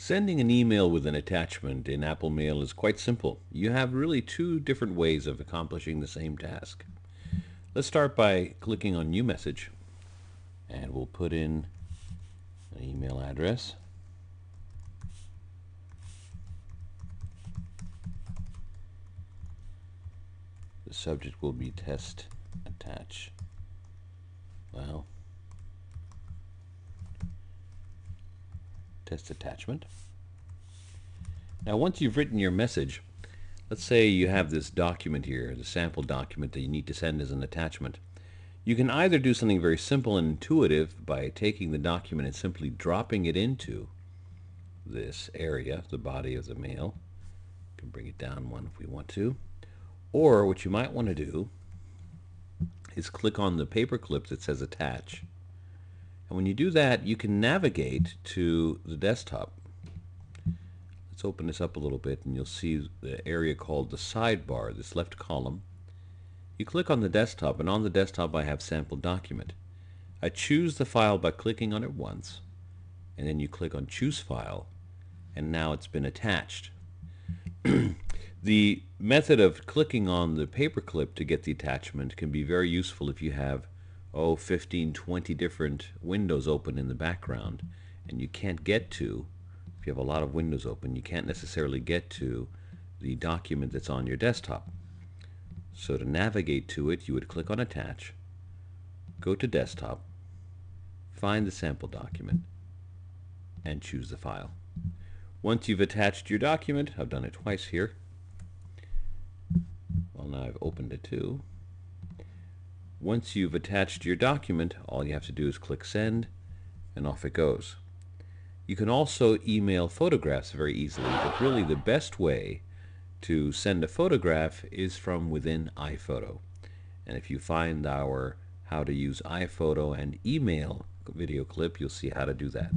Sending an email with an attachment in Apple Mail is quite simple. You have really two different ways of accomplishing the same task. Let's start by clicking on New Message, and we'll put in an email address. The subject will be test attach. Well, test attachment. Now, once you've written your message, let's say you have this document here, the sample document that you need to send as an attachment. You can either do something very simple and intuitive by taking the document and simply dropping it into this area, the body of the mail. We can bring it down one if we want to. Or what you might want to do is click on the paperclip that says attach. And when you do that, you can navigate to the desktop. Let's open this up a little bit, and you'll see the area called the sidebar, this left column. You click on the desktop, and on the desktop I have sample document. I choose the file by clicking on it once, and then you click on choose file, and now it's been attached. The method of clicking on the paperclip to get the attachment can be very useful if you have 15, 20 different windows open in the background, and you can't get to, if you have a lot of windows open, you can't necessarily get to the document that's on your desktop. So to navigate to it, you would click on attach, go to desktop, find the sample document, and choose the file. Once you've attached your document, I've done it twice here, well, now I've opened it too. Once you've attached your document, all you have to do is click send, and off it goes. You can also email photographs very easily, but really the best way to send a photograph is from within iPhoto. And if you find our How to Use iPhoto and Email video clip, you'll see how to do that.